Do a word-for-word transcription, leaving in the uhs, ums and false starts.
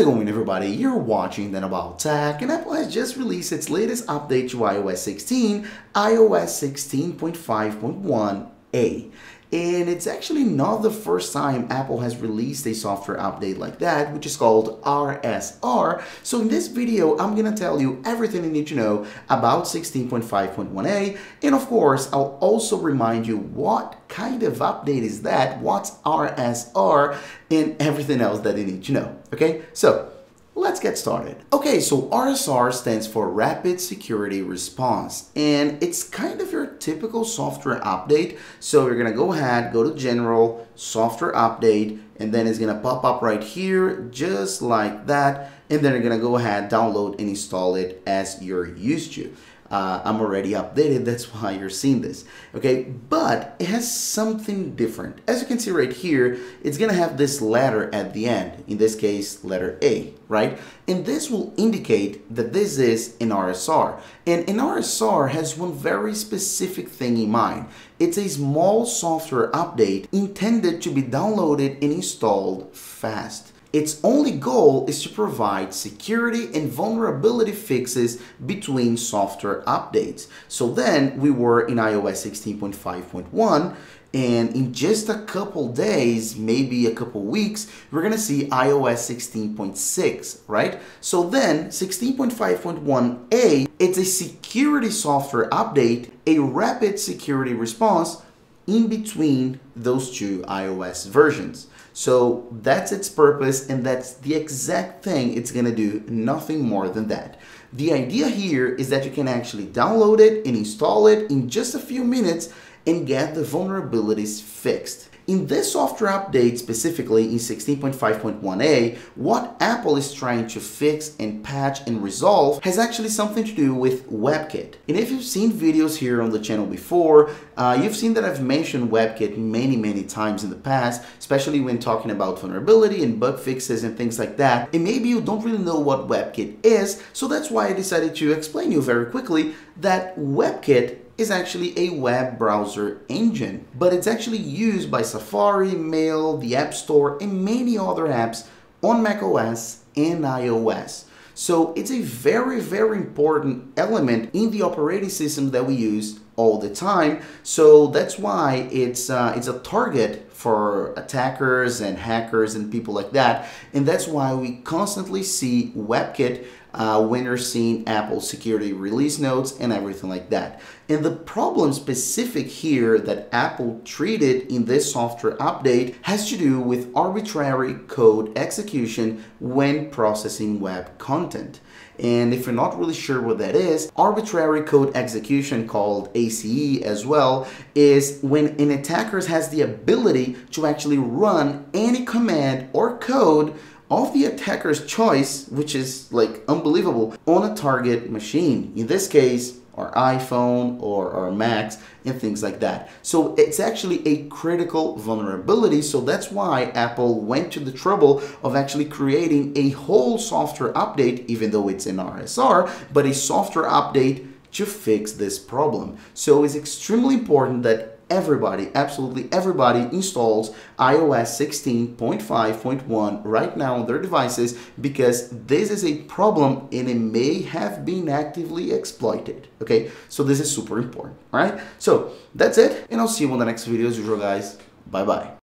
it going, everybody? You're watching Then About Tech, and Apple has just released its latest update to i O S sixteen, i O S sixteen point five point one A. And it's actually not the first time Apple has released a software update like that, which is called R S R. So in this video, I'm gonna tell you everything you need to know about sixteen point five point one A. And of course, I'll also remind you what kind of update is that, what's R S R, and everything else that you need to know, okay? So let's get started. Okay, so R S R stands for Rapid Security Response, and it's kind of your typical software update. So you're gonna go ahead, go to General, Software Update, and then it's gonna pop up right here, just like that. And then you're gonna go ahead, download and install it as you're used to. Uh, I'm already updated, that's why you're seeing this. Okay, but it has something different. As you can see right here, it's gonna have this letter at the end, in this case, letter A, right? And this will indicate that this is an R S R. And an R S R has one very specific thing in mind. It's a small software update intended to be downloaded and installed fast. Its only goal is to provide security and vulnerability fixes between software updates. So then we were in i O S sixteen point five point one, and in just a couple days, maybe a couple weeks, we're gonna see i O S sixteen point six, right? So then sixteen point five point one A, it's a security software update, a rapid security response in between those two iOS versions. So that's its purpose, and that's the exact thing it's gonna do, nothing more than that. The idea here is that you can actually download it and install it in just a few minutes and get the vulnerabilities fixed. In this software update, specifically in sixteen point five point one A, what Apple is trying to fix and patch and resolve has actually something to do with WebKit. And if you've seen videos here on the channel before, uh, you've seen that I've mentioned WebKit many, many times in the past, especially when talking about vulnerability and bug fixes and things like that. And maybe you don't really know what WebKit is, so that's why I decided to explain to you very quickly that WebKit is actually a web browser engine, but it's actually used by Safari, Mail, the App Store, and many other apps on macOS and iOS. So it's a very, very important element in the operating system that we use all the time. So that's why it's, uh, it's a target for attackers and hackers and people like that. And that's why we constantly see WebKit Uh, when you're seeing Apple security release notes and everything like that. And the problem specific here that Apple treated in this software update has to do with arbitrary code execution when processing web content. And if you're not really sure what that is, arbitrary code execution, called A C E as well, is when an attacker has the ability to actually run any command or code of the attacker's choice, which is like unbelievable, on a target machine. In this case, our iPhone or our Macs and things like that. So it's actually a critical vulnerability. So that's why Apple went to the trouble of actually creating a whole software update, even though it's an R S R, but a software update to fix this problem. So it's extremely important that everybody, absolutely everybody, installs i O S sixteen point five point one right now on their devices, because this is a problem and it may have been actively exploited, okay? So this is super important, all right? So that's it, and I'll see you on the next video as usual, guys. Bye-bye.